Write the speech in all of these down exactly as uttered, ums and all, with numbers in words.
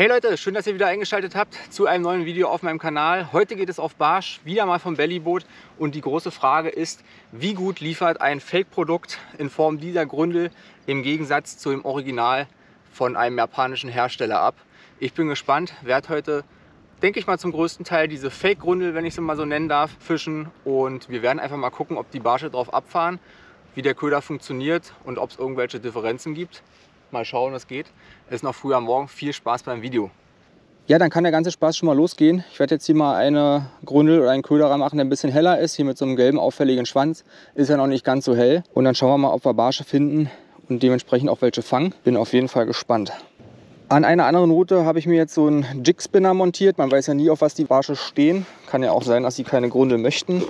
Hey Leute, schön, dass ihr wieder eingeschaltet habt zu einem neuen Video auf meinem Kanal. Heute geht es auf Barsch, wieder mal vom Bellyboat. Und die große Frage ist, wie gut liefert ein Fake-Produkt in Form dieser Gründel im Gegensatz zu dem Original von einem japanischen Hersteller ab? Ich bin gespannt, werde heute, denke ich mal, zum größten Teil diese Fake-Gründel, wenn ich sie mal so nennen darf, fischen. Und wir werden einfach mal gucken, ob die Barsche drauf abfahren, wie der Köder funktioniert und ob es irgendwelche Differenzen gibt. Mal schauen, was geht. Es ist noch früh am Morgen. Viel Spaß beim Video. Ja, dann kann der ganze Spaß schon mal losgehen. Ich werde jetzt hier mal eine Gründel oder einen Köder machen, der ein bisschen heller ist. Hier mit so einem gelben, auffälligen Schwanz. Ist ja noch nicht ganz so hell. Und dann schauen wir mal, ob wir Barsche finden und dementsprechend auch welche fangen. Bin auf jeden Fall gespannt. An einer anderen Route habe ich mir jetzt so einen Jigspinner montiert. Man weiß ja nie, auf was die Barsche stehen. Kann ja auch sein, dass sie keine Gründel möchten.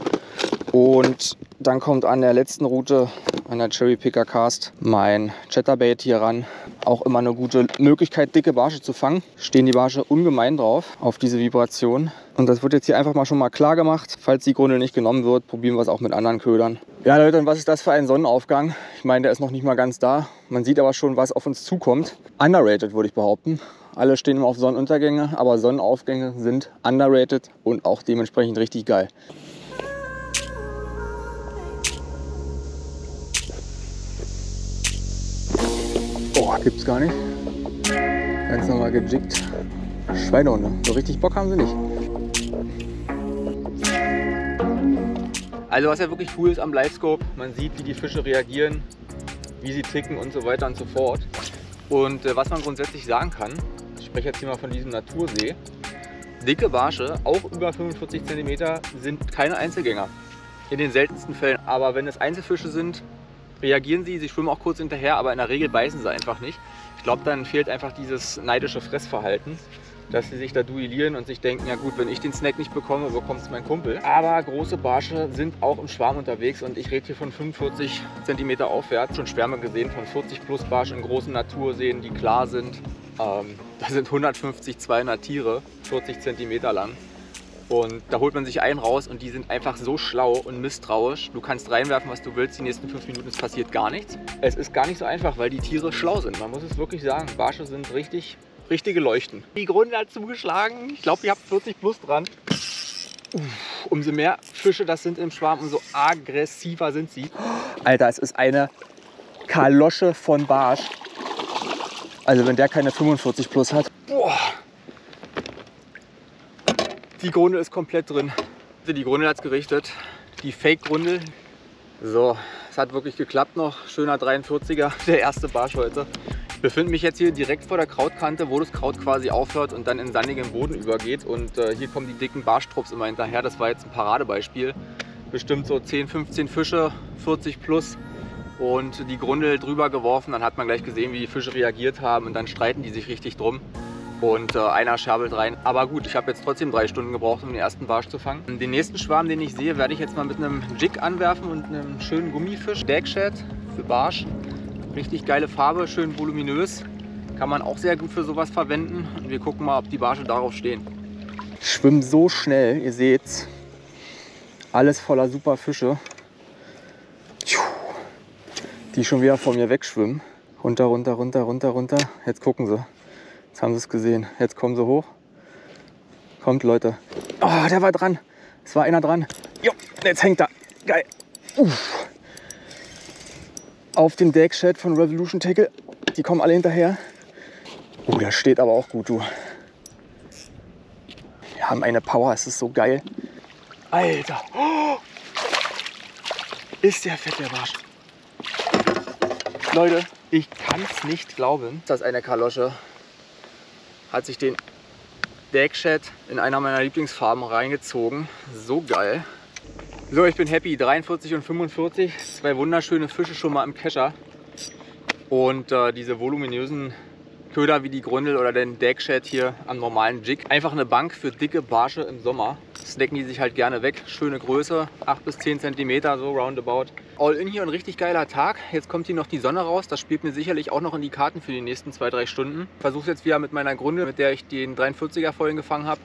Und dann kommt an der letzten Route, an der Cherry Picker Cast, mein Chatterbait hier ran. Auch immer eine gute Möglichkeit, dicke Barsche zu fangen. Stehen die Barsche ungemein drauf, auf diese Vibration. Und das wird jetzt hier einfach mal schon mal klar gemacht. Falls die Gründel nicht genommen wird, probieren wir es auch mit anderen Ködern. Ja Leute, und was ist das für ein Sonnenaufgang? Ich meine, der ist noch nicht mal ganz da. Man sieht aber schon, was auf uns zukommt. Underrated, würde ich behaupten. Alle stehen immer auf Sonnenuntergänge, aber Sonnenaufgänge sind underrated und auch dementsprechend richtig geil. Gibt's gar nicht. Ganz normal gejiggt. Schweinehunde. So richtig Bock haben sie nicht. Also was ja wirklich cool ist am Live-Scope, man sieht, wie die Fische reagieren, wie sie ticken und so weiter und so fort. Und äh, was man grundsätzlich sagen kann, ich spreche jetzt hier mal von diesem Natursee, dicke Barsche, auch über fünfundvierzig Zentimeter, sind keine Einzelgänger. In den seltensten Fällen. Aber wenn es Einzelfische sind, reagieren sie, sie schwimmen auch kurz hinterher, aber in der Regel beißen sie einfach nicht. Ich glaube, dann fehlt einfach dieses neidische Fressverhalten, dass sie sich da duellieren und sich denken, ja gut, wenn ich den Snack nicht bekomme, bekommt es mein Kumpel. Aber große Barsche sind auch im Schwarm unterwegs und ich rede hier von fünfundvierzig Zentimeter aufwärts. Schon Schwärme gesehen von vierzig plus Barsch in großen Naturseen, die klar sind. Ähm, da sind hundertfünfzig, zweihundert Tiere, vierzig Zentimeter lang. Und da holt man sich einen raus und die sind einfach so schlau und misstrauisch. Du kannst reinwerfen, was du willst, die nächsten fünf Minuten, es passiert gar nichts. Es ist gar nicht so einfach, weil die Tiere schlau sind. Man muss es wirklich sagen, Barsche sind richtig, richtige Leuchten. Die Gründel hat zugeschlagen, ich glaube, ihr habt vierzig plus dran. Uff, umso mehr Fische das sind im Schwarm, umso aggressiver sind sie. Alter, es ist eine Kalosche von Barsch. Also wenn der keine fünfundvierzig plus hat. Boah. Die Grundel ist komplett drin. Die Grundel hat es gerichtet. Die Fake-Grundel. So, es hat wirklich geklappt noch. Schöner dreiundvierziger, der erste Barsch heute. Ich befinde mich jetzt hier direkt vor der Krautkante, wo das Kraut quasi aufhört und dann in sandigen Boden übergeht. Und äh, hier kommen die dicken Barschtrupps immer hinterher. Das war jetzt ein Paradebeispiel. Bestimmt so zehn, fünfzehn Fische, vierzig plus. Und die Grundel drüber geworfen. Dann hat man gleich gesehen, wie die Fische reagiert haben. Und dann streiten die sich richtig drum. Und äh, einer scherbelt rein. Aber gut, ich habe jetzt trotzdem drei Stunden gebraucht, um den ersten Barsch zu fangen. Den nächsten Schwarm, den ich sehe, werde ich jetzt mal mit einem Jig anwerfen und einem schönen Gummifisch. Deckshad für Barsch. Richtig geile Farbe, schön voluminös. Kann man auch sehr gut für sowas verwenden. Und wir gucken mal, ob die Barsche darauf stehen. Ich schwimme so schnell, ihr seht's. Alles voller super Fische. Die schon wieder vor mir wegschwimmen. Runter, runter, runter, runter, runter. Jetzt gucken sie. Jetzt haben sie es gesehen. Jetzt kommen sie hoch. Kommt, Leute. Oh, der war dran. Es war einer dran. Jo, jetzt hängt er. Geil. Uff. Auf dem Deckshad von Revolution Tackle. Die kommen alle hinterher. Oh, der steht aber auch gut, du. Wir haben eine Power. Es ist so geil. Alter. Oh. Ist der fett, der Barsch. Leute, ich kann es nicht glauben, dass eine Kalosche hat sich den Deckshad in einer meiner Lieblingsfarben reingezogen. So geil. So, ich bin happy. dreiundvierzig und fünfundvierzig. Zwei wunderschöne Fische schon mal im Kescher. Und äh, diese voluminösen Köder wie die Gründel oder den Deckshad hier am normalen Jig. Einfach eine Bank für dicke Barsche im Sommer. Snacken die sich halt gerne weg. Schöne Größe, acht bis zehn Zentimeter, so roundabout. All in hier, ein richtig geiler Tag. Jetzt kommt hier noch die Sonne raus. Das spielt mir sicherlich auch noch in die Karten für die nächsten zwei, drei Stunden. Ich versuche es jetzt wieder mit meiner Gründel, mit der ich den dreiundvierziger vorhin gefangen habe.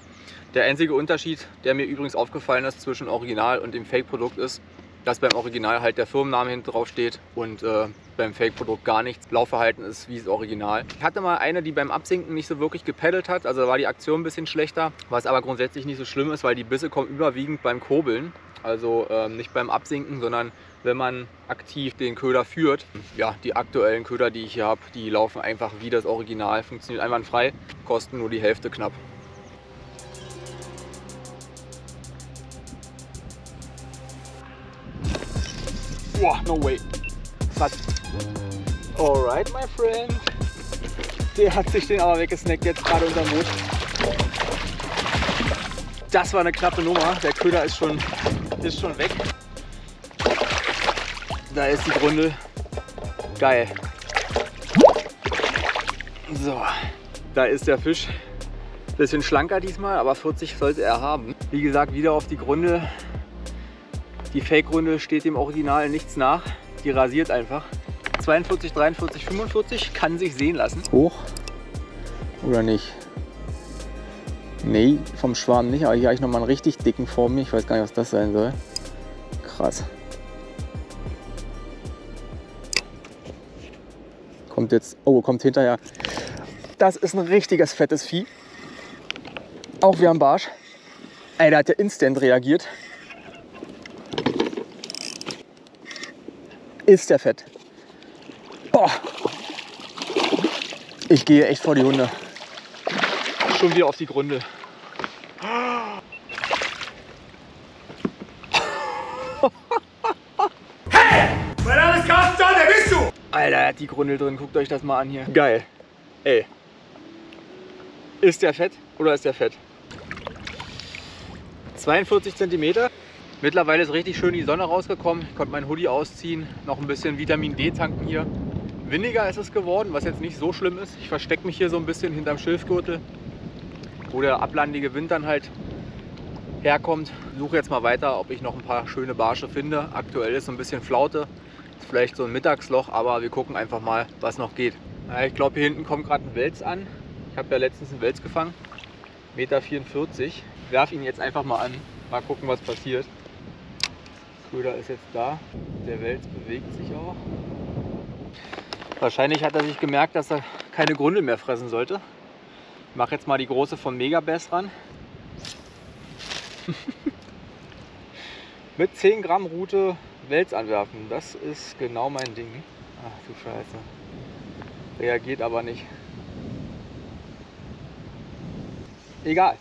Der einzige Unterschied, der mir übrigens aufgefallen ist zwischen Original und dem Fake-Produkt ist, dass beim Original halt der Firmenname hinten drauf steht und äh, beim Fake-Produkt gar nichts. Laufverhalten ist wie das Original. Ich hatte mal eine, die beim Absinken nicht so wirklich gepaddelt hat, also da war die Aktion ein bisschen schlechter, was aber grundsätzlich nicht so schlimm ist, weil die Bisse kommen überwiegend beim Kurbeln, also äh, nicht beim Absinken, sondern wenn man aktiv den Köder führt. Ja, die aktuellen Köder, die ich hier habe, die laufen einfach wie das Original, funktioniert einwandfrei, kosten nur die Hälfte knapp. Wow, no way. But, alright, my friend. Der hat sich den aber weggesnackt, jetzt gerade unter Mut. Das war eine knappe Nummer. Der Köder ist schon, ist schon weg. Da ist die Grundel. Geil. So, da ist der Fisch. Bisschen schlanker diesmal, aber vierzig sollte er haben. Wie gesagt, wieder auf die Grundel. Die Fake-Grunde steht dem Original nichts nach, die rasiert einfach. zweiundvierzig, dreiundvierzig, fünfundvierzig kann sich sehen lassen. Hoch oder nicht? Nee, vom Schwarm nicht, aber hier habe ich nochmal einen richtig dicken vor mir. Ich weiß gar nicht, was das sein soll. Krass. Kommt jetzt, oh, kommt hinterher. Das ist ein richtiges fettes Vieh. Auch wie am Barsch. Alter, hat der instant reagiert. Ist der fett. Boah. Ich gehe echt vor die Hunde. Schon wieder auf die Grunde. Hey! Mein Name ist Carsten, wer bist du? Alter, er hat die Grunde drin. Guckt euch das mal an hier. Geil. Ey. Ist der fett oder ist der fett? zweiundvierzig Zentimeter. Mittlerweile ist richtig schön die Sonne rausgekommen, ich konnte meinen Hoodie ausziehen, noch ein bisschen Vitamin D tanken hier. Windiger ist es geworden, was jetzt nicht so schlimm ist. Ich verstecke mich hier so ein bisschen hinterm Schilfgürtel, wo der ablandige Wind dann halt herkommt. Ich suche jetzt mal weiter, ob ich noch ein paar schöne Barsche finde. Aktuell ist so ein bisschen Flaute, ist vielleicht so ein Mittagsloch, aber wir gucken einfach mal, was noch geht. Ich glaube, hier hinten kommt gerade ein Wels an. Ich habe ja letztens einen Wels gefangen, eins Komma vierundvierzig Meter. Ich werfe ihn jetzt einfach mal an, mal gucken, was passiert. Köder ist jetzt da, der Wels bewegt sich auch. Wahrscheinlich hat er sich gemerkt, dass er keine Grundel mehr fressen sollte. Ich mache jetzt mal die große von Megabass ran. Mit zehn Gramm Rute Wels anwerfen, das ist genau mein Ding. Ach du Scheiße, reagiert aber nicht. Egal.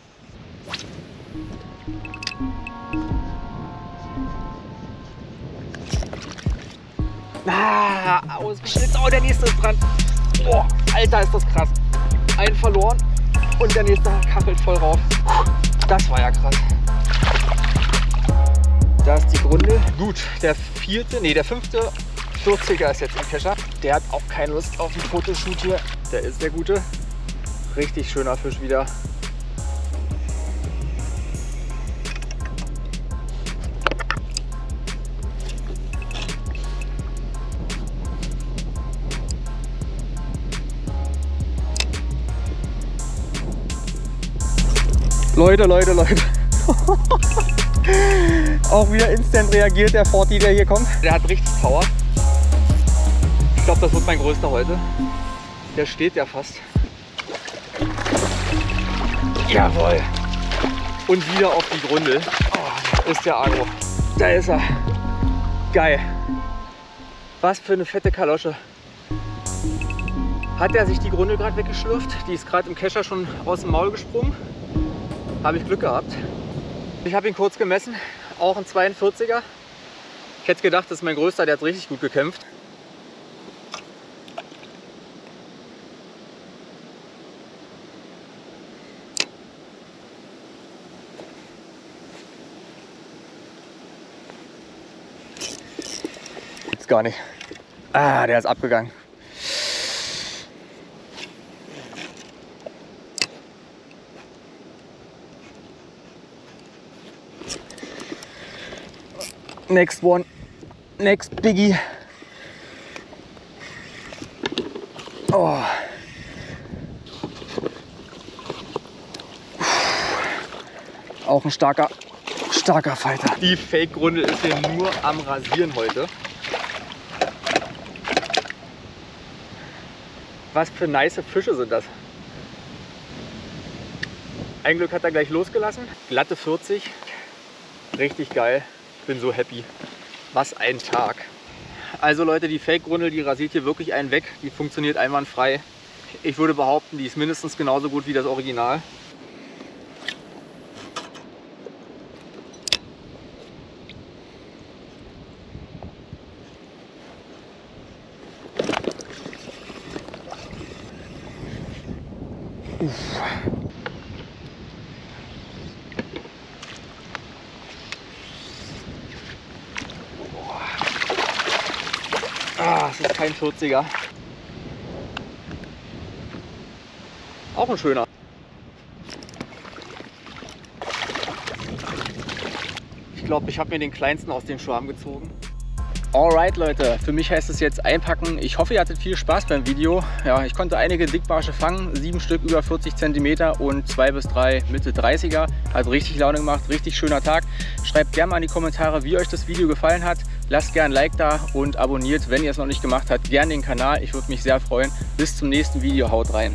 Ah, ausgeschnitten. Oh, der nächste ist dran. Boah, Alter, ist das krass. Einen verloren und der nächste kachelt voll rauf. Das war ja krass. Da ist die Grunde. Gut, der vierte, nee, der fünfte vierziger ist jetzt im Kescher. Der hat auch keine Lust auf ein Fotoshoot hier. Der ist der Gute. Richtig schöner Fisch wieder. Leute, Leute, Leute. Auch wieder instant reagiert der Forti, der hier kommt. Der hat richtig Power. Ich glaube, das wird mein größter heute. Der steht ja fast. Jawohl. Und wieder auf die Grundel. Oh, ist der Agro. Da ist er. Geil. Was für eine fette Kalosche. Hat er sich die Grundel gerade weggeschlürft? Die ist gerade im Kescher schon aus dem Maul gesprungen. Habe ich Glück gehabt. Ich habe ihn kurz gemessen, auch ein zweiundvierziger. Ich hätte gedacht, das ist mein größter, der hat richtig gut gekämpft. Jetzt gar nicht. Ah, der ist abgegangen. Next one, next biggie. Oh. Auch ein starker, Starker Fighter. Die Fake-Runde ist hier nur am Rasieren heute. Was für nice Fische sind das. Ein Glück hat er gleich losgelassen. Glatte vierzig. Richtig geil. Ich bin so happy. Was ein Tag. Also Leute, die Fake-Grundel, die rasiert hier wirklich einen weg. Die funktioniert einwandfrei. Ich würde behaupten, die ist mindestens genauso gut wie das Original. Uff. Ah, es ist kein vierziger. Auch ein schöner. Ich glaube, ich habe mir den kleinsten aus dem Schwarm gezogen. Alright Leute, für mich heißt es jetzt einpacken. Ich hoffe, ihr hattet viel Spaß beim Video. Ja, ich konnte einige Dickbarsche fangen, sieben Stück über vierzig Zentimeter und zwei bis drei Mitte dreißiger. Hat richtig Laune gemacht, richtig schöner Tag. Schreibt gerne mal in die Kommentare, wie euch das Video gefallen hat. Lasst gerne ein Like da und abonniert, wenn ihr es noch nicht gemacht habt, gerne den Kanal. Ich würde mich sehr freuen. Bis zum nächsten Video, haut rein.